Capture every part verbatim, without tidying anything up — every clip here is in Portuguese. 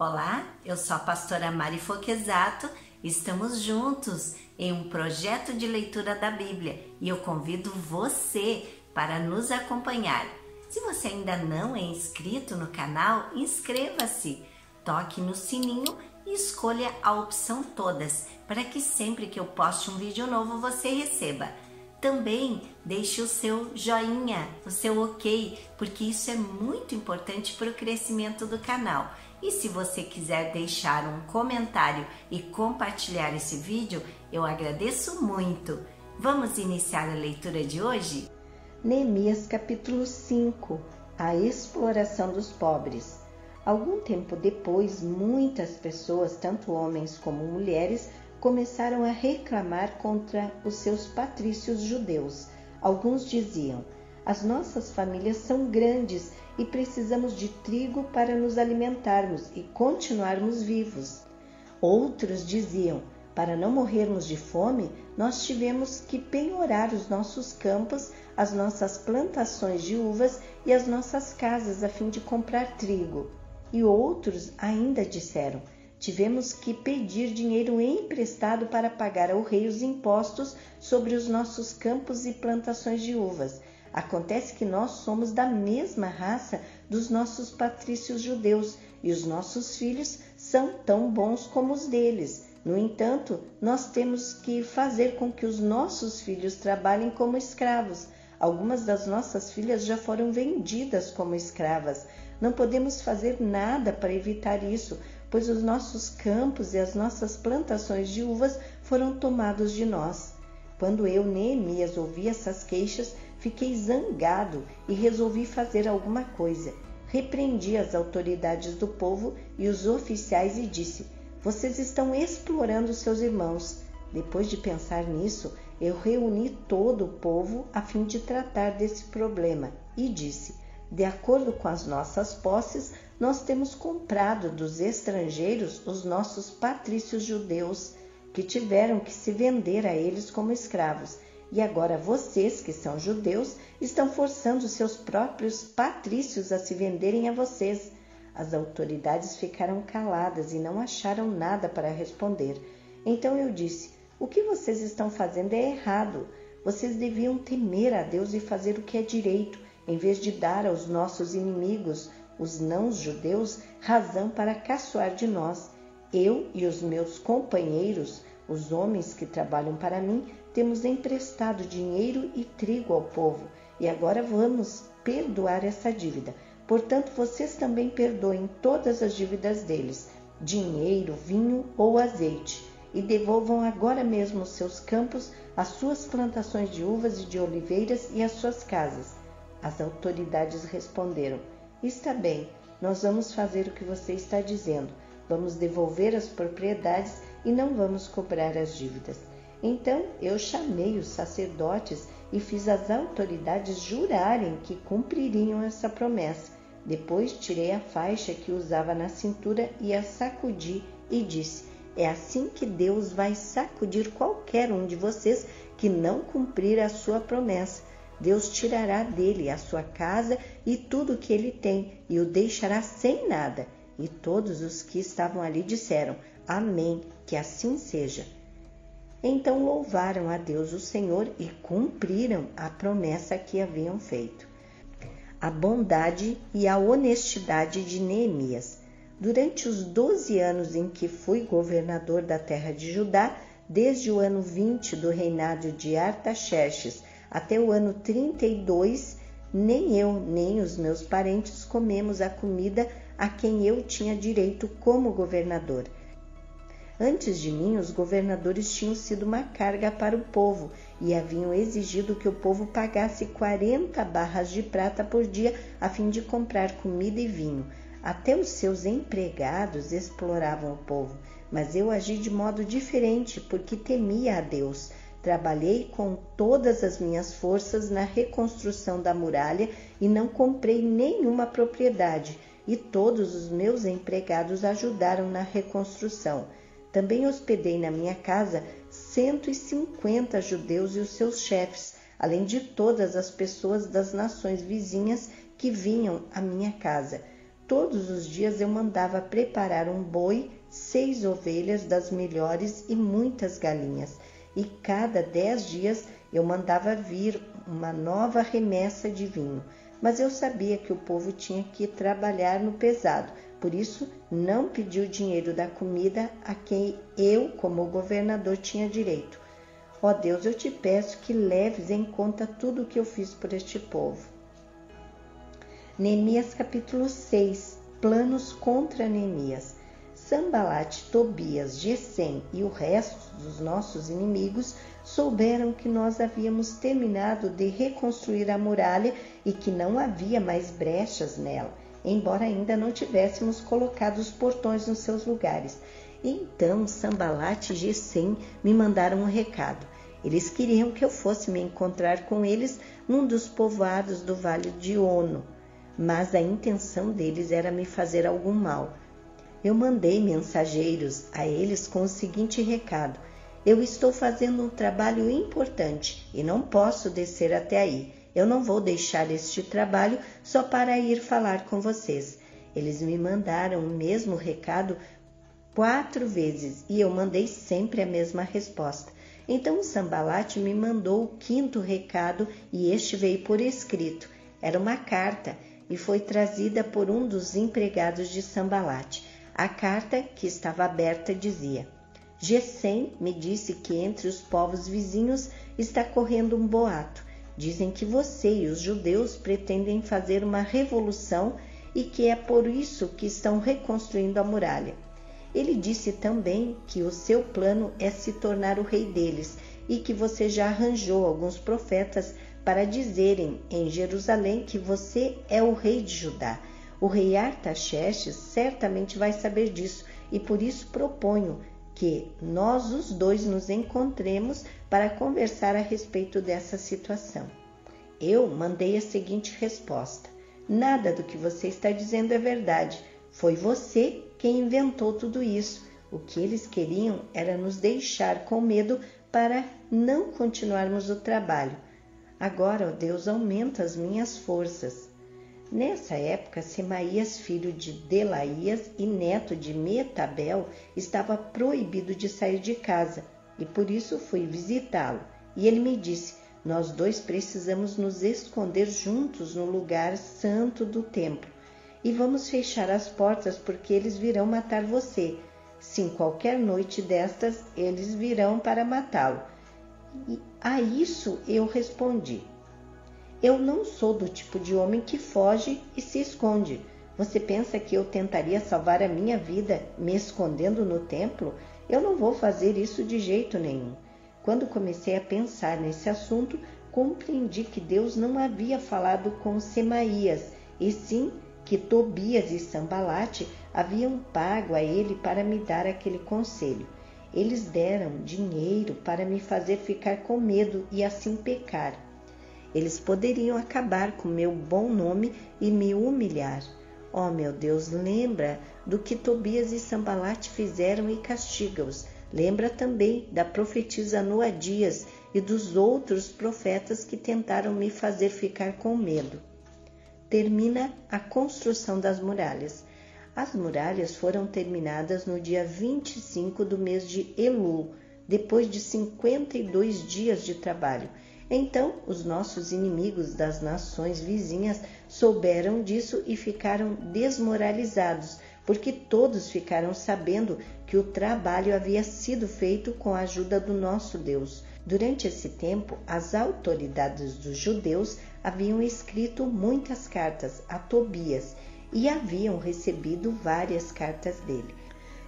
Olá, eu sou a pastora Mari Fochesatto, estamos juntos em um projeto de leitura da Bíblia e eu convido você para nos acompanhar. Se você ainda não é inscrito no canal, inscreva-se, toque no sininho e escolha a opção todas, para que sempre que eu poste um vídeo novo você receba. Também deixe o seu joinha, o seu ok, porque isso é muito importante para o crescimento do canal. E se você quiser deixar um comentário e compartilhar esse vídeo, eu agradeço muito. Vamos iniciar a leitura de hoje? Neemias capítulo cinco. A exploração dos pobres. Algum tempo depois, muitas pessoas, tanto homens como mulheres, começaram a reclamar contra os seus patrícios judeus. Alguns diziam: as nossas famílias são grandes e precisamos de trigo para nos alimentarmos e continuarmos vivos. Outros diziam: para não morrermos de fome, nós tivemos que penhorar os nossos campos, as nossas plantações de uvas e as nossas casas a fim de comprar trigo. E outros ainda disseram: tivemos que pedir dinheiro emprestado para pagar ao rei os impostos sobre os nossos campos e plantações de uvas. Acontece que nós somos da mesma raça dos nossos patrícios judeus e os nossos filhos são tão bons como os deles. No entanto, nós temos que fazer com que os nossos filhos trabalhem como escravos. Algumas das nossas filhas já foram vendidas como escravas. Não podemos fazer nada para evitar isso, pois os nossos campos e as nossas plantações de uvas foram tomados de nós. Quando eu, Neemias, ouvi essas queixas, fiquei zangado e resolvi fazer alguma coisa. Repreendi as autoridades do povo e os oficiais e disse: vocês estão explorando seus irmãos. Depois de pensar nisso, eu reuni todo o povo a fim de tratar desse problema e disse: de acordo com as nossas posses, nós temos comprado dos estrangeiros os nossos patrícios judeus, que tiveram que se vender a eles como escravos. E agora vocês, que são judeus, estão forçando seus próprios patrícios a se venderem a vocês. As autoridades ficaram caladas e não acharam nada para responder. Então eu disse: o que vocês estão fazendo é errado. Vocês deviam temer a Deus e fazer o que é direito, em vez de dar aos nossos inimigos, os não-judeus, razão para caçoar de nós. Eu e os meus companheiros, os homens que trabalham para mim, temos emprestado dinheiro e trigo ao povo, e agora vamos perdoar essa dívida. Portanto, vocês também perdoem todas as dívidas deles, dinheiro, vinho ou azeite, e devolvam agora mesmo os seus campos, as suas plantações de uvas e de oliveiras e as suas casas. As autoridades responderam: está bem, nós vamos fazer o que você está dizendo, vamos devolver as propriedades e não vamos cobrar as dívidas. Então eu chamei os sacerdotes e fiz as autoridades jurarem que cumpririam essa promessa. Depois tirei a faixa que usava na cintura e a sacudi e disse: é assim que Deus vai sacudir qualquer um de vocês que não cumprir a sua promessa. Deus tirará dele a sua casa e tudo o que ele tem, e o deixará sem nada. E todos os que estavam ali disseram: amém, que assim seja. Então louvaram a Deus o Senhor e cumpriram a promessa que haviam feito. A bondade e a honestidade de Neemias. Durante os doze anos em que fui governador da terra de Judá, desde o ano vinte do reinado de Artaxerxes até o ano trinta e dois, nem eu nem os meus parentes comemos a comida a quem eu tinha direito como governador. Antes de mim, os governadores tinham sido uma carga para o povo e haviam exigido que o povo pagasse quarenta barras de prata por dia a fim de comprar comida e vinho. Até os seus empregados exploravam o povo, mas eu agi de modo diferente porque temia a Deus. Trabalhei com todas as minhas forças na reconstrução da muralha e não comprei nenhuma propriedade, e todos os meus empregados ajudaram na reconstrução. Também hospedei na minha casa cento e cinquenta judeus e os seus chefes, além de todas as pessoas das nações vizinhas que vinham à minha casa. Todos os dias eu mandava preparar um boi, seis ovelhas das melhores e muitas galinhas. E cada dez dias eu mandava vir uma nova remessa de vinho. Mas eu sabia que o povo tinha que trabalhar no pesado, por isso não pedi o dinheiro da comida a quem eu, como governador, tinha direito. Ó Deus, eu te peço que leves em conta tudo o que eu fiz por este povo. Neemias capítulo seis. Planos contra Neemias. Sambalate, Tobias, Gesém e o resto dos nossos inimigos souberam que nós havíamos terminado de reconstruir a muralha e que não havia mais brechas nela, embora ainda não tivéssemos colocado os portões nos seus lugares. Então Sambalate e Gesém me mandaram um recado. Eles queriam que eu fosse me encontrar com eles num dos povoados do Vale de Ono, mas a intenção deles era me fazer algum mal. Eu mandei mensageiros a eles com o seguinte recado: eu estou fazendo um trabalho importante e não posso descer até aí. Eu não vou deixar este trabalho só para ir falar com vocês. Eles me mandaram o mesmo recado quatro vezes e eu mandei sempre a mesma resposta. Então Sambalate me mandou o quinto recado e este veio por escrito. Era uma carta e foi trazida por um dos empregados de Sambalate. A carta, que estava aberta, dizia: Gesém me disse que entre os povos vizinhos está correndo um boato. Dizem que você e os judeus pretendem fazer uma revolução e que é por isso que estão reconstruindo a muralha. Ele disse também que o seu plano é se tornar o rei deles e que você já arranjou alguns profetas para dizerem em Jerusalém que você é o rei de Judá. O rei Artaxerxes certamente vai saber disso e por isso proponho que nós os dois nos encontremos para conversar a respeito dessa situação. Eu mandei a seguinte resposta: nada do que você está dizendo é verdade. Foi você quem inventou tudo isso. O que eles queriam era nos deixar com medo para não continuarmos o trabalho. Agora, ó Deus, aumenta as minhas forças. Nessa época, Semaías, filho de Delaías e neto de Metabel, estava proibido de sair de casa, e por isso fui visitá-lo. E ele me disse: nós dois precisamos nos esconder juntos no lugar santo do templo, e vamos fechar as portas porque eles virão matar você. Sim, qualquer noite destas, eles virão para matá-lo. E a isso eu respondi: eu não sou do tipo de homem que foge e se esconde. Você pensa que eu tentaria salvar a minha vida me escondendo no templo? Eu não vou fazer isso de jeito nenhum. Quando comecei a pensar nesse assunto, compreendi que Deus não havia falado com Semaías, e sim que Tobias e Sambalate haviam pago a ele para me dar aquele conselho. Eles deram dinheiro para me fazer ficar com medo e assim pecar. Eles poderiam acabar com meu bom nome e me humilhar. Ó, meu Deus, lembra do que Tobias e Sambalate fizeram e castiga-os. Lembra também da profetisa Noadias e dos outros profetas que tentaram me fazer ficar com medo. Termina a construção das muralhas. As muralhas foram terminadas no dia vinte e cinco do mês de Elul, depois de cinquenta e dois dias de trabalho. Então, os nossos inimigos das nações vizinhas souberam disso e ficaram desmoralizados, porque todos ficaram sabendo que o trabalho havia sido feito com a ajuda do nosso Deus. Durante esse tempo, as autoridades dos judeus haviam escrito muitas cartas a Tobias e haviam recebido várias cartas dele.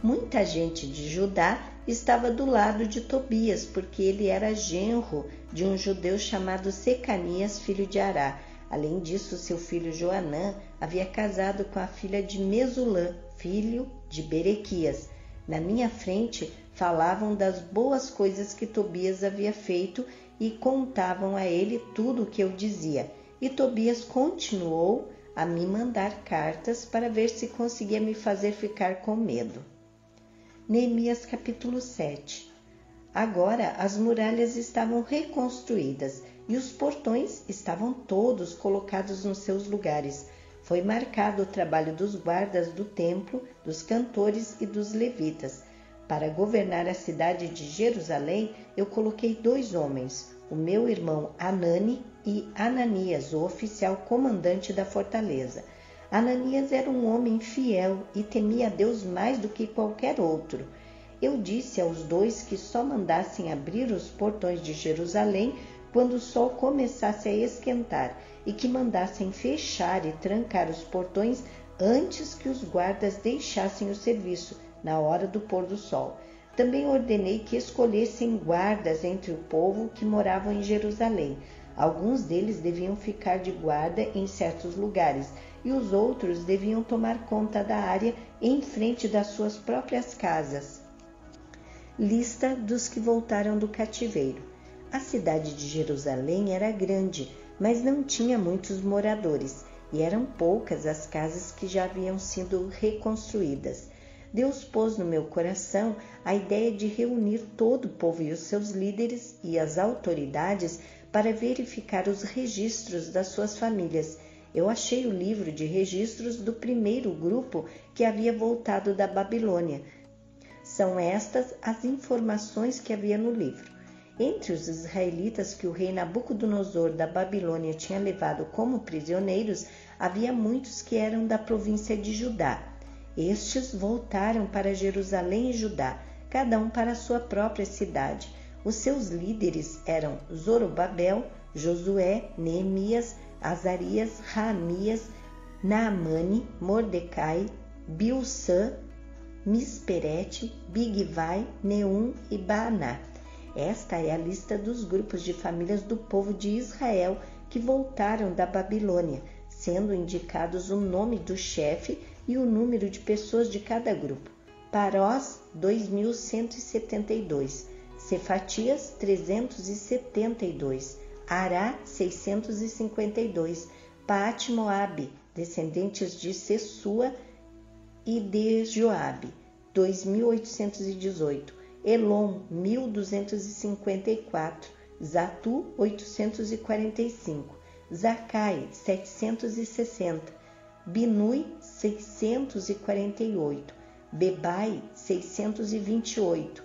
Muita gente de Judá estava do lado de Tobias, porque ele era genro de um judeu chamado Secanias, filho de Ará. Além disso, seu filho Joanã havia casado com a filha de Mesulã, filho de Berequias. Na minha frente, falavam das boas coisas que Tobias havia feito e contavam a ele tudo o que eu dizia. E Tobias continuou a me mandar cartas para ver se conseguia me fazer ficar com medo. Neemias capítulo sete. Agora as muralhas estavam reconstruídas e os portões estavam todos colocados nos seus lugares. Foi marcado o trabalho dos guardas do templo, dos cantores e dos levitas. Para governar a cidade de Jerusalém, eu coloquei dois homens, o meu irmão Hanani e Ananias, o oficial comandante da fortaleza. Ananias era um homem fiel e temia a Deus mais do que qualquer outro. Eu disse aos dois que só mandassem abrir os portões de Jerusalém quando o sol começasse a esquentar e que mandassem fechar e trancar os portões antes que os guardas deixassem o serviço, na hora do pôr do sol. Também ordenei que escolhessem guardas entre o povo que moravam em Jerusalém. Alguns deles deviam ficar de guarda em certos lugares e os outros deviam tomar conta da área em frente das suas próprias casas. Lista dos que voltaram do cativeiro. A cidade de Jerusalém era grande, mas não tinha muitos moradores e eram poucas as casas que já haviam sido reconstruídas. Deus pôs no meu coração a ideia de reunir todo o povo e os seus líderes e as autoridades para verificar os registros das suas famílias. Eu achei o livro de registros do primeiro grupo que havia voltado da Babilônia. São estas as informações que havia no livro. Entre os israelitas que o rei Nabucodonosor da Babilônia tinha levado como prisioneiros, havia muitos que eram da província de Judá. Estes voltaram para Jerusalém e Judá, cada um para a sua própria cidade. Os seus líderes eram Zorobabel, Josué, Neemias, Azarias, Ramias, Naamani, Mordecai, Bilsã, Misperete, Bigvai, Neum e Baaná. Esta é a lista dos grupos de famílias do povo de Israel que voltaram da Babilônia, sendo indicados o nome do chefe e o número de pessoas de cada grupo. Parós, dois mil cento e setenta e dois, Cefatias, trezentos e setenta e dois, Ará, seiscentos e cinquenta e dois, Paate Moabe, descendentes de Sessua e de Joabe, dois mil oitocentos e dezoito, Elom, mil duzentos e cinquenta e quatro, Zatu, oitocentos e quarenta e cinco, Zacai, setecentos e sessenta, Binui, seiscentos e quarenta e oito, Bebai, seiscentos e vinte e oito,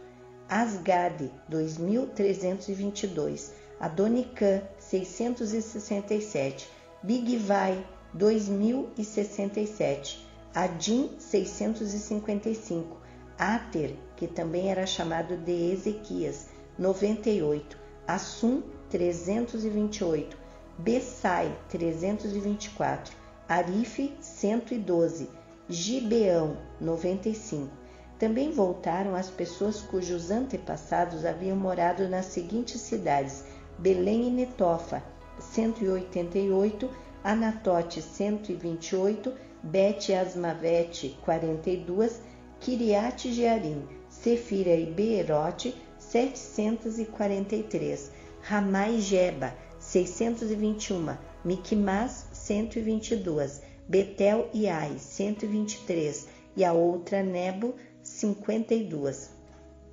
Asgade, dois mil trezentos e vinte e dois, Adonicã, seiscentos e sessenta e sete, Bigvai, dois mil e sessenta e sete, Adim, seiscentos e cinquenta e cinco, Ater, que também era chamado de Ezequias, noventa e oito, Assum, trezentos e vinte e oito, Bessai, trezentos e vinte e quatro, Arife, cento e doze, Gibeão, noventa e cinco. Também voltaram as pessoas cujos antepassados haviam morado nas seguintes cidades: Belém e Netofa, cento e oitenta e oito, Anatote, cento e vinte e oito, Bet e Asmavete, quarenta e dois, Kiriate Jearim, Sefira e Beerote, setecentos e quarenta e três, Ramá e Geba, seiscentos e vinte e um, Miquimás, cento e vinte e dois, Betel e Ai, cento e vinte e três, e a outra Nebo, cinquenta e dois.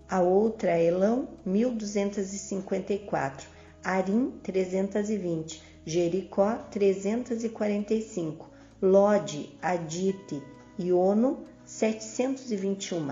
A outra Elão, mil duzentos e cinquenta e quatro, Arim, trezentos e vinte, Jericó, trezentos e quarenta e cinco, Lode, Adite e Ono, setecentos e vinte e um,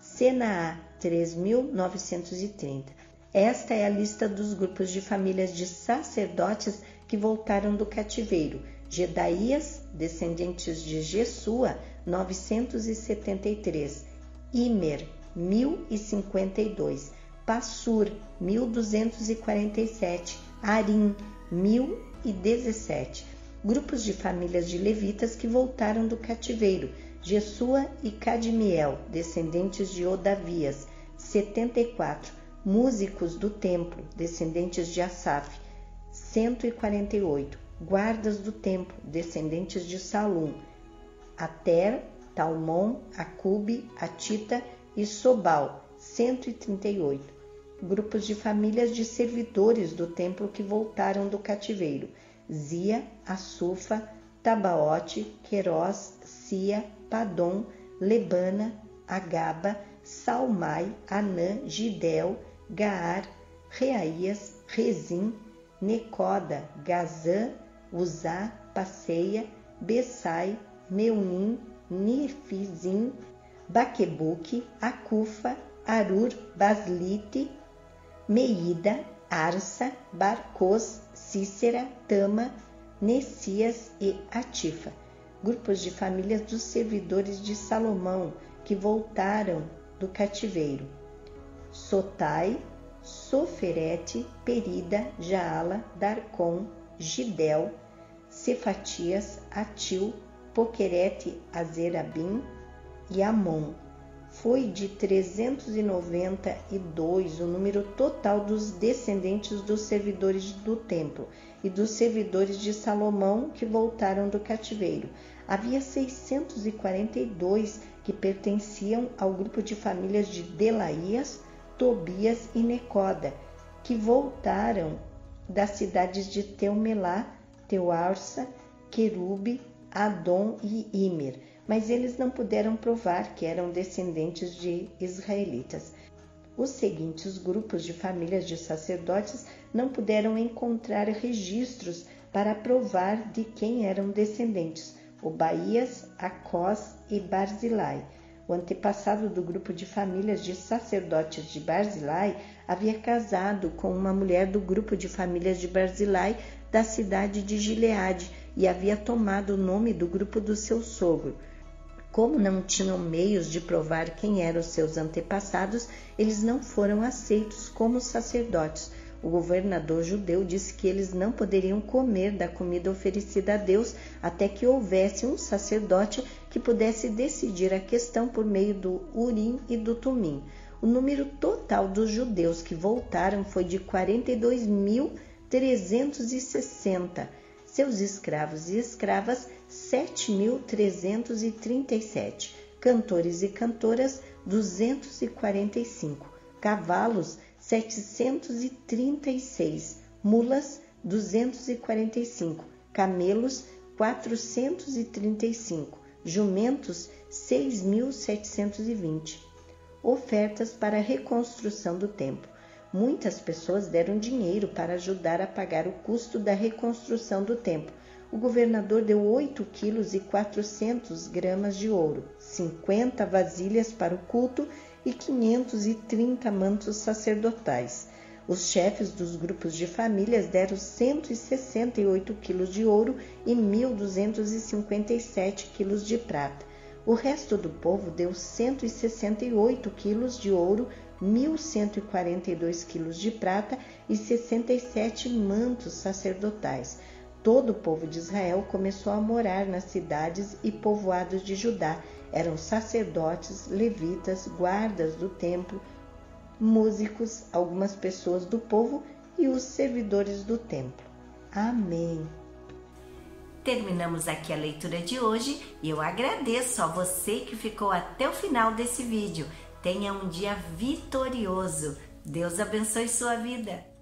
Senaá, três mil novecentos e trinta. Esta é a lista dos grupos de famílias de sacerdotes que voltaram do cativeiro. Jedaías, descendentes de Jesua, novecentos e setenta e três, Imer, mil e cinquenta e dois, Passur, mil duzentos e quarenta e sete, Arim, mil e dezessete. Grupos de famílias de levitas que voltaram do cativeiro: Jesua e Cadmiel, descendentes de Odavias, setenta e quatro, músicos do templo, descendentes de Asaf, cento e quarenta e oito, guardas do templo, descendentes de Salum, Ater, Talmon, Acube, Atita e Sobal, cento e trinta e oito, grupos de famílias de servidores do templo que voltaram do cativeiro: Zia, Assufa, Tabaote, Querós, Sia, Padom, Lebana, Agaba, Salmai, Anã, Gidel, Gaar, Reaías, Rezim, Necoda, Gazã, Uzá, Passeia, Bessai, Neum, Nifizim, Baquebuque, Acufa, Arur, Baslite, Meida, Arsa, Barcos, Cícera, Tama, Nessias e Atifa, grupos de famílias dos servidores de Salomão que voltaram do cativeiro: Sotai, Soferete, Perida, Jaala, Darcom, Gidel, Cefatias, Atil, Poquerete, Azerabim e Amon. Foi de trezentos e noventa e dois o número total dos descendentes dos servidores do templo e dos servidores de Salomão que voltaram do cativeiro. Havia seiscentos e quarenta e dois que pertenciam ao grupo de famílias de Delaías, Tobias e Necoda, que voltaram das cidades de Teumelá, Teuarsa, Querube, Adom e Imer, mas eles não puderam provar que eram descendentes de israelitas. Os seguintes grupos de famílias de sacerdotes não puderam encontrar registros para provar de quem eram descendentes: Obaías, Acós e Barzilai. O antepassado do grupo de famílias de sacerdotes de Barzilai havia casado com uma mulher do grupo de famílias de Barzilai da cidade de Gileade e havia tomado o nome do grupo do seu sogro. Como não tinham meios de provar quem eram seus antepassados, eles não foram aceitos como sacerdotes. O governador judeu disse que eles não poderiam comer da comida oferecida a Deus até que houvesse um sacerdote que pudesse decidir a questão por meio do Urim e do Tumim. O número total dos judeus que voltaram foi de quarenta e dois mil trezentos e sessenta. Seus escravos e escravas, sete mil trezentos e trinta e sete, cantores e cantoras, duzentos e quarenta e cinco, cavalos, setecentos e trinta e seis, mulas, duzentos e quarenta e cinco, camelos, quatrocentos e trinta e cinco, jumentos, seis mil setecentos e vinte. Ofertas para a reconstrução do templo. Muitas pessoas deram dinheiro para ajudar a pagar o custo da reconstrução do templo. O governador deu oito quilos e quatrocentos gramas de ouro, cinquenta vasilhas para o culto e quinhentos e trinta mantos sacerdotais. Os chefes dos grupos de famílias deram cento e sessenta e oito quilos de ouro e mil duzentos e cinquenta e sete quilos de prata. O resto do povo deu cento e sessenta e oito quilos de ouro, mil cento e quarenta e dois quilos de prata e sessenta e sete mantos sacerdotais. Todo o povo de Israel começou a morar nas cidades e povoados de Judá. Eram sacerdotes, levitas, guardas do templo, músicos, algumas pessoas do povo e os servidores do templo. Amém. Terminamos aqui a leitura de hoje e eu agradeço a você que ficou até o final desse vídeo. Tenha um dia vitorioso. Deus abençoe sua vida.